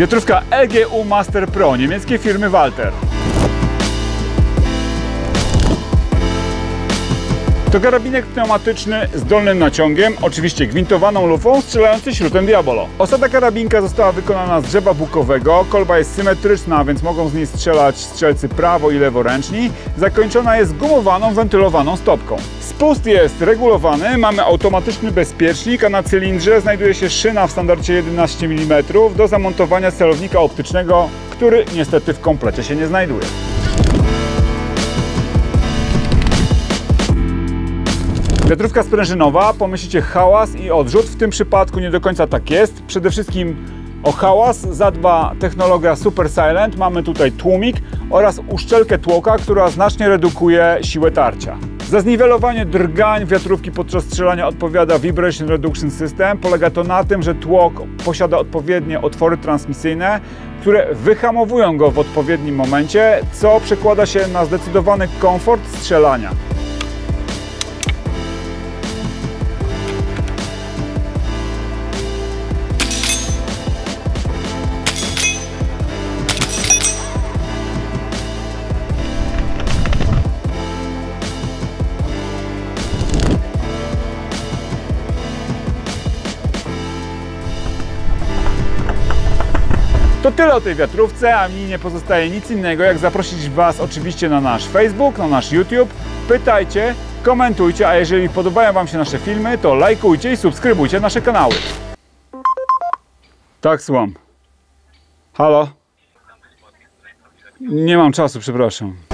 Wiatrówka LGU Master Pro niemieckiej firmy Walther. To karabinek pneumatyczny z dolnym naciągiem, oczywiście gwintowaną lufą, strzelający śrutem Diabolo. Osada karabinka została wykonana z drzewa bukowego, kolba jest symetryczna, więc mogą z niej strzelać strzelcy prawo- i leworęczni. Zakończona jest gumowaną, wentylowaną stopką. Spust jest regulowany, mamy automatyczny bezpiecznik, a na cylindrze znajduje się szyna w standardzie 11 mm do zamontowania celownika optycznego, który niestety w komplecie się nie znajduje. Wiatrówka sprężynowa, pomyślicie hałas i odrzut, w tym przypadku nie do końca tak jest. Przede wszystkim o hałas zadba technologia Super Silent, mamy tutaj tłumik oraz uszczelkę tłoka, która znacznie redukuje siłę tarcia. Za zniwelowanie drgań wiatrówki podczas strzelania odpowiada Vibration Reduction System. Polega to na tym, że tłok posiada odpowiednie otwory transmisyjne, które wyhamowują go w odpowiednim momencie, co przekłada się na zdecydowany komfort strzelania. To tyle o tej wiatrówce, a mi nie pozostaje nic innego, jak zaprosić Was oczywiście na nasz Facebook, na nasz YouTube. Pytajcie, komentujcie, a jeżeli podobają Wam się nasze filmy, to lajkujcie i subskrybujcie nasze kanały. Tak, słucham. Halo? Nie mam czasu, przepraszam.